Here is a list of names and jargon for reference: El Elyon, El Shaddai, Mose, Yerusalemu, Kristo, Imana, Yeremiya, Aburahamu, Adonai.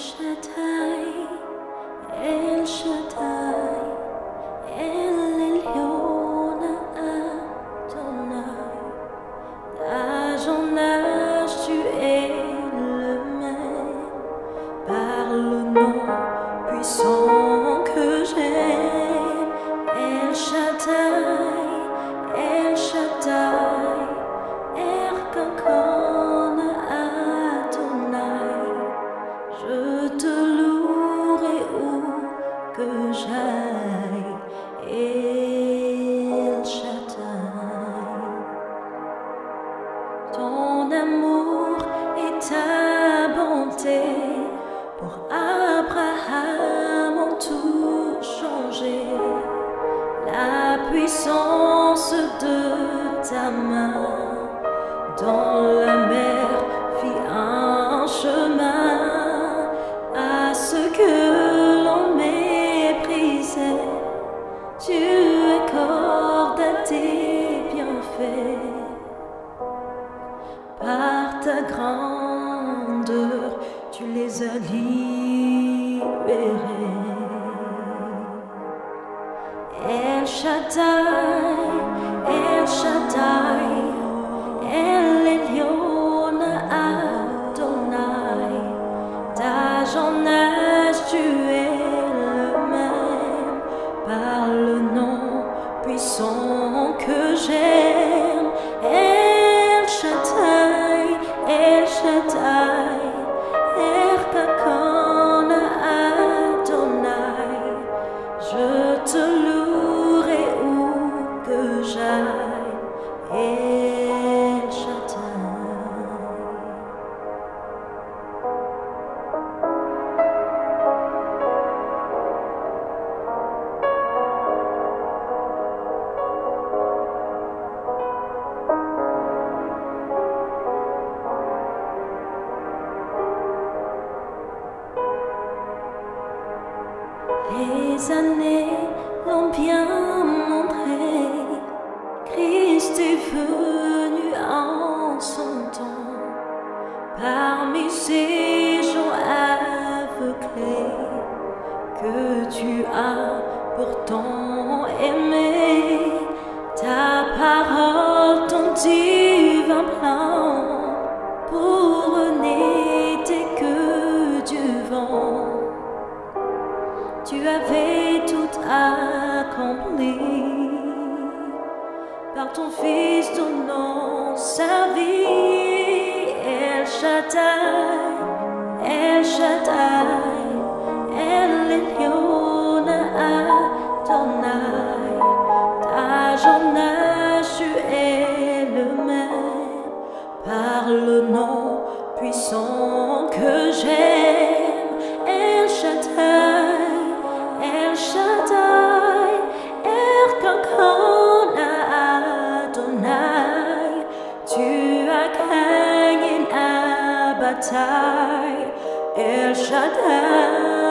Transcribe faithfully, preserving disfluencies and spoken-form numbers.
Shaddai, El Shaddai, El Elyon Adonai. D'âge en âge, tu es le même, par le nom puissant que j'aime. El Shaddai, El Shaddai, Erkakon Adonai. Je te louerai où que j'aille, El Shaddai. Ton amour et ta bonté pour Abraham ont tout changé. La puissance de ta main dans la mer fit un chemin à ce que l'on méprisait. Dieu accorde à tes bienfaits par ta grandeur, tu les as libérés. El Shaddai, El Shaddai, El Elyon Adonai. D'âge en âge, tu es le même, par le nom puissant que j'aime. El Shaddai, El Shaddai, Erkakon Adonai. Je te loue El Shaddai. Les années l'ont bien montré, Christ est venu en son temps, parmi ces gens aveuglés que tu as pourtant aimé. Ta parole, ton divin plan, pour eux n'était que du vent. Tu avais tout accompli par ton Fils donnant sa vie. El Shaddai, El Shaddai, El Elyon Adonai. D'âge en âge, tu es le même, par le nom puissant que j'aime. El Shaddai, El Shaddai, Erkakon. Time, El Shaddai.